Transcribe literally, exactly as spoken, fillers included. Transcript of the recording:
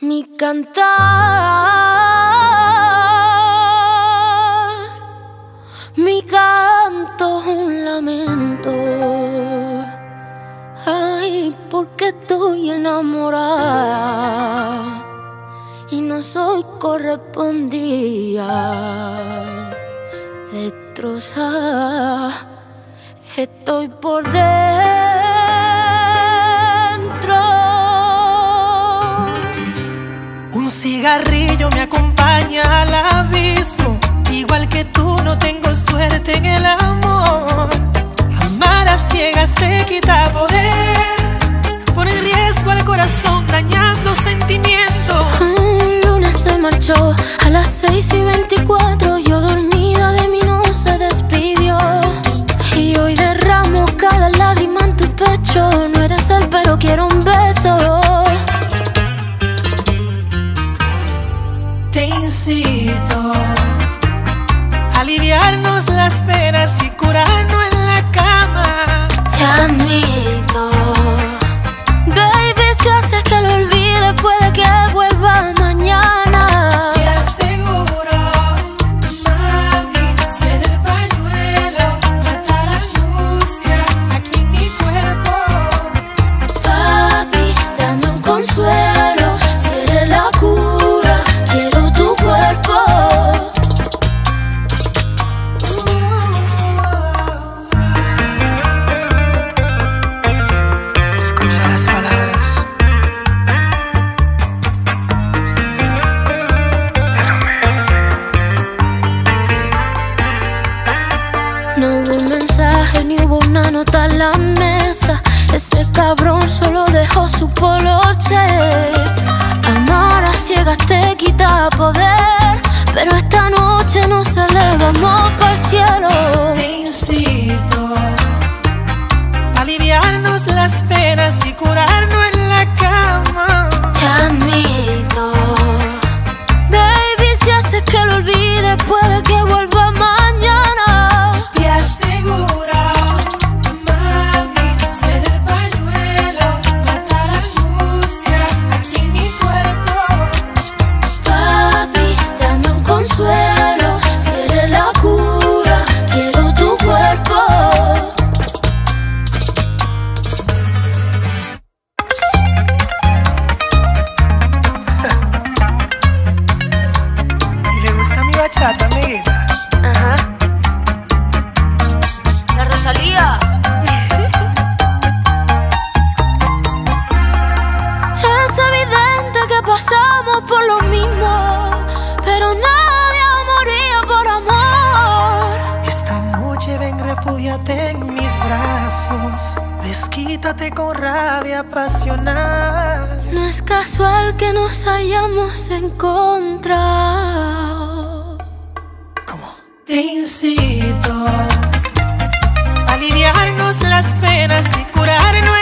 Mi cantar, mi canto es un lamento. Ay, porque estoy enamorada y no soy correspondida. Destrozada estoy por dentro. Un cigarrillo me acompaña al abismo. Igual que tú no tengo suerte en el amor. Amar a ciegas te quita poder, pone en riesgo al corazón dañando sentimientos. Un lunes se marchó a las seis y veinticuatro. Yo dormida de mí no se despidió. Y hoy derramo cada lágrima en tu pecho. No eres él pero quiero un beso. Te incito a aliviarnos las penas y curarnos en la cama. Te admito, baby, si haces que lo olvide puede que vuelva mañana. Te aseguro, mami, seré el pañuelo, mata la angustia aquí en mi cuerpo. Papi, dame un consuelo, si eres la cura. No hubo un mensaje, ni hubo una nota en la mesa. Ese cabrón solo dejó su poloche. Amar a ciegas te quita poder, pero esta noche nos elevamos para el cielo. Te incito a aliviarnos las penas y curarnos en la cama. Te admito, baby, si haces que lo olvide puede que vuelva mañana. En mis brazos, desquítate con rabia apasionada. No es casual que nos hayamos encontrado. ¿Cómo? Te incito a aliviarnos las penas y curarnos.